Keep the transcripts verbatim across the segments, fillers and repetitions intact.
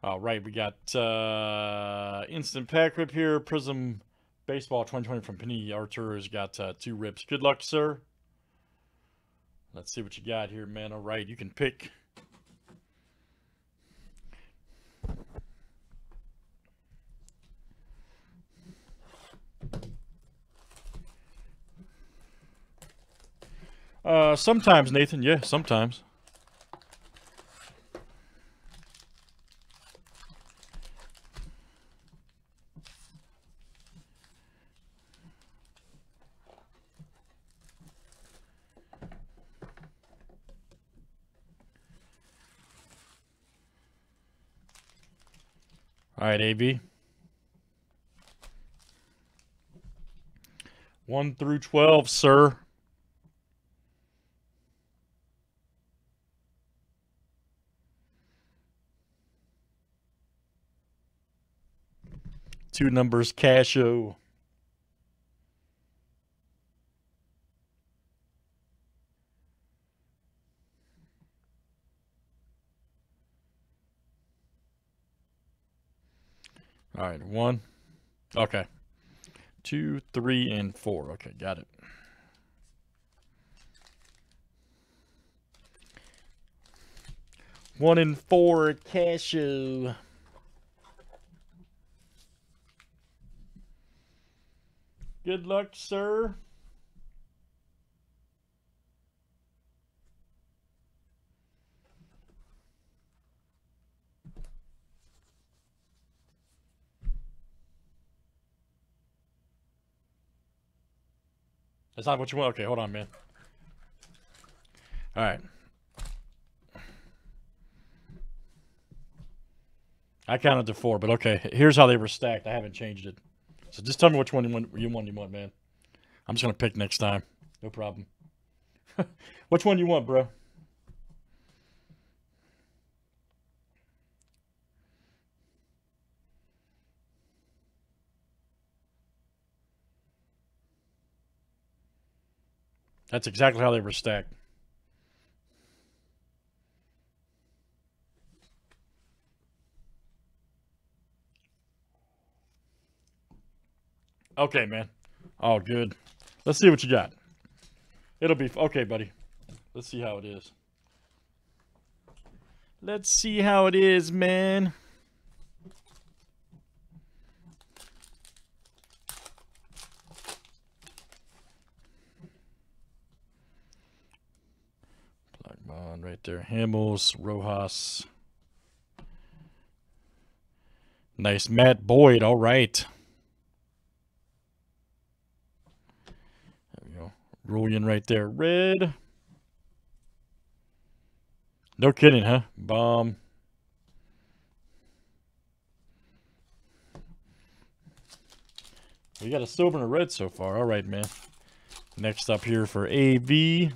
All right, we got uh, Instant Pack Rip here. Prizm Baseball twenty twenty from Penny Arturo has got uh, two rips. Good luck, sir. Let's see what you got here, man. All right, you can pick. Uh, sometimes, Nathan. Yeah, sometimes. All right, A B. One through twelve, sir. Two numbers, Casho. All right, one. Okay. Two, three, and four. Okay, got it. One and four, Cashew. Good luck, sir. That's not what you want. Okay, hold on, man. All right. I counted to four, but okay. Here's how they were stacked. I haven't changed it. So just tell me which one you want, you want, you want man. I'm just going to pick next time. No problem. Which one you want, bro? That's exactly how they were stacked. Okay, man. All good. Let's see what you got. It'll be... Okay, buddy. Let's see how it is. Let's see how it is, man. On right there, Hamels, Rojas. Nice, Matt Boyd. All right. There we go. Julian right there, red. No kidding, huh? Bomb. We got a silver and a red so far. All right, man. Next up here for A V.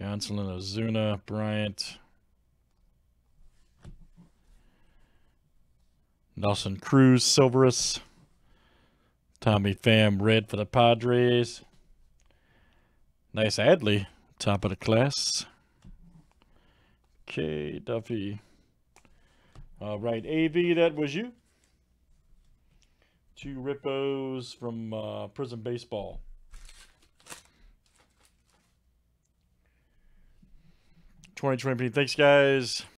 Gonsolin, Ozuna, Bryant, Nelson Cruz, Silverus, Tommy Pham, red for the Padres. Nice Adley, top of the class. Okay, Duffy. All right, A V, that was you. Two Rippos from uh, Prizm Baseball. twenty twenty. Thanks, guys.